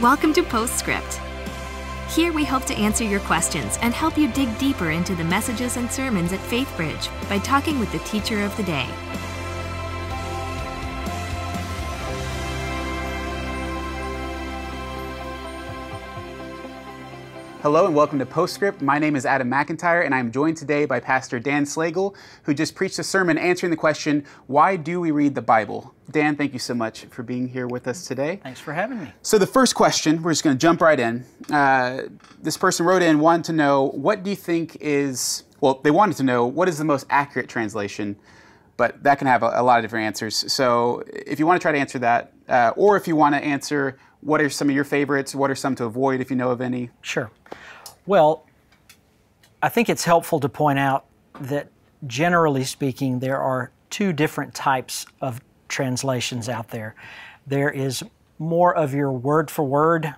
Welcome to Postscript. Here we hope to answer your questions and help you dig deeper into the messages and sermons at FaithBridge by talking with the teacher of the day. Hello and welcome to Postscript. My name is Adam McIntire and I am joined today by Pastor Dan Slagle, who just preached a sermon answering the question, why do we read the Bible? Dan, thank you so much for being here with us today. Thanks for having me. So the first question, we're just going to jump right in. This person wrote in, wanted to know, what do you think is, well, they wanted to know, what is the most accurate translation? But that can have a lot of different answers. So if you want to try to answer that, or if you want to answer, what are some of your favorites? What are some to avoid if you know of any? Sure. Well, I think it's helpful to point out that generally speaking, there are two different types of translations out there. There is more of your word for word,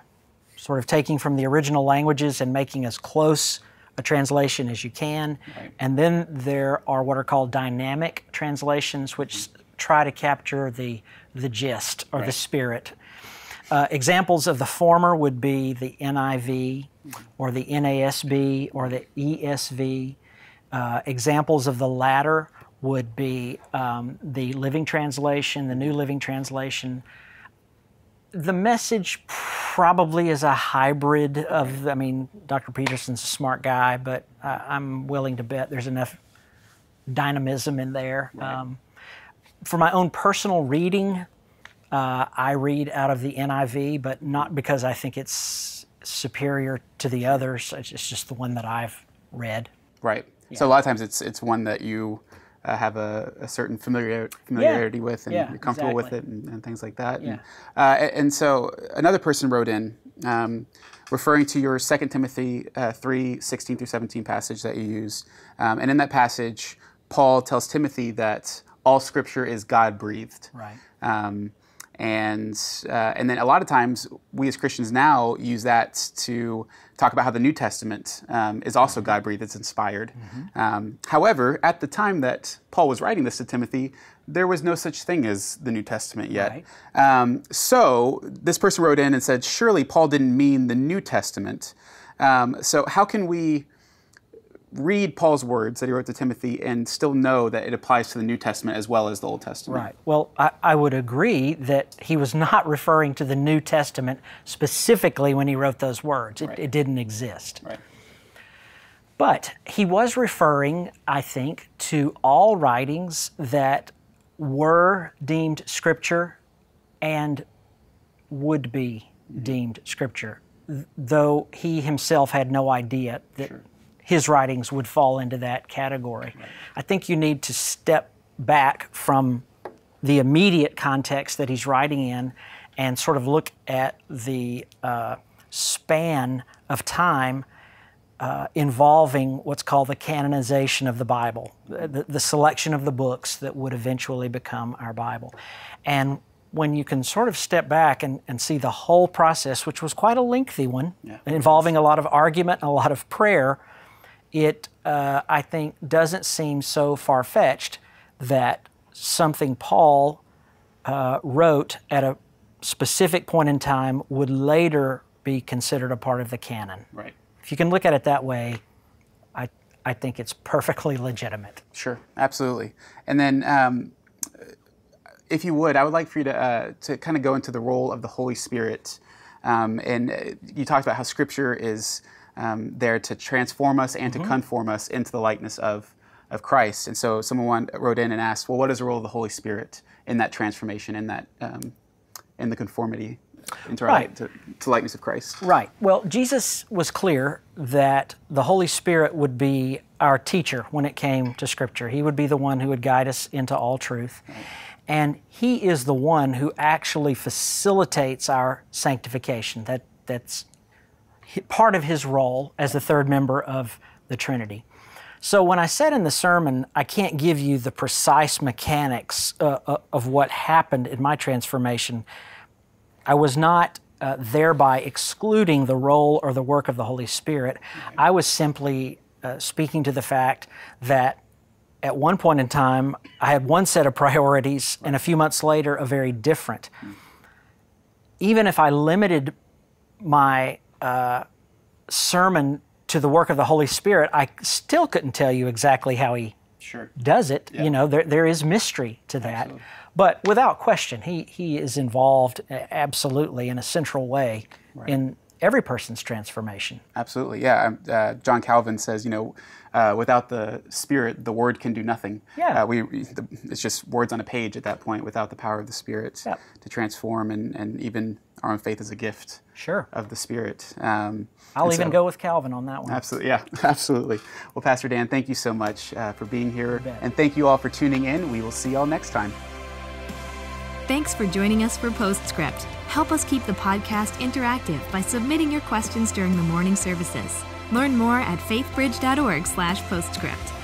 sort of taking from the original languages and making as close a translation as you can. Right. And then there are what are called dynamic translations, which try to capture the gist or right. the spirit. Examples of the former would be the NIV or the NASB or the ESV. Examples of the latter would be the Living Translation, the New Living Translation. The Message probably is a hybrid of, I mean, Dr. Peterson's a smart guy, but I'm willing to bet there's enough dynamism in there. Right. For my own personal reading, I read out of the NIV, but not because I think it's superior to the others. It's just the one that I've read. Right. Yeah. So a lot of times it's one that you have a certain familiarity yeah. with, and yeah, you're comfortable exactly. with it, and things like that. Yeah. And so another person wrote in, referring to your 2 Timothy 3:16-17 passage that you use. And in that passage, Paul tells Timothy that all Scripture is God-breathed. Right. And then a lot of times we as Christians now use that to talk about how the New Testament is also God-breathed, it's inspired. Mm-hmm. However, at the time that Paul was writing this to Timothy, there was no such thing as the New Testament yet. Right. So this person wrote in and said, surely Paul didn't mean the New Testament. So how can we read Paul's words that he wrote to Timothy and still know that it applies to the New Testament as well as the Old Testament? Right. Well, I would agree that he was not referring to the New Testament specifically when he wrote those words. It, right. it didn't exist. Right. But he was referring, I think, to all writings that were deemed Scripture and would be mm-hmm. deemed Scripture, though he himself had no idea that sure. his writings would fall into that category. Right. I think you need to step back from the immediate context that he's writing in and sort of look at the span of time involving what's called the canonization of the Bible, the selection of the books that would eventually become our Bible. And when you can sort of step back and see the whole process, which was quite a lengthy one, yeah. involving a lot of argument and a lot of prayer, it, I think, doesn't seem so far-fetched that something Paul wrote at a specific point in time would later be considered a part of the canon. Right. If you can look at it that way, I think it's perfectly legitimate. Sure, absolutely. And then, if you would, I would like for you to kind of go into the role of the Holy Spirit. And you talked about how Scripture is there to transform us and mm-hmm. to conform us into the likeness of Christ. And so someone wrote in and asked, well, what is the role of the Holy Spirit in that transformation, in that, in the conformity into right. to likeness of Christ? Right. Well, Jesus was clear that the Holy Spirit would be our teacher when it came to Scripture. He would be the one who would guide us into all truth. Right. And He is the one who actually facilitates our sanctification. That's part of His role as the third member of the Trinity. So when I said in the sermon, I can't give you the precise mechanics of what happened in my transformation, I was not thereby excluding the role or the work of the Holy Spirit. I was simply speaking to the fact that at one point in time, I had one set of priorities, and a few months later, a very different. Even if I limited my sermon to the work of the Holy Spirit, I still couldn't tell you exactly how he does it. Yeah. You know, there is mystery to that. Absolutely. But without question, he is involved absolutely in a central way in every person's transformation. Absolutely, yeah. John Calvin says, you know, without the Spirit, the Word can do nothing. Yeah. It's just words on a page at that point without the power of the Spirit to transform, and even our own faith is a gift of the Spirit. I'll even go with Calvin on that one. Absolutely, yeah, absolutely. Well, Pastor Dan, thank you so much for being here. And thank you all for tuning in. We will see you all next time. Thanks for joining us for Postscript. Help us keep the podcast interactive by submitting your questions during the morning services. Learn more at faithbridge.org/postscript.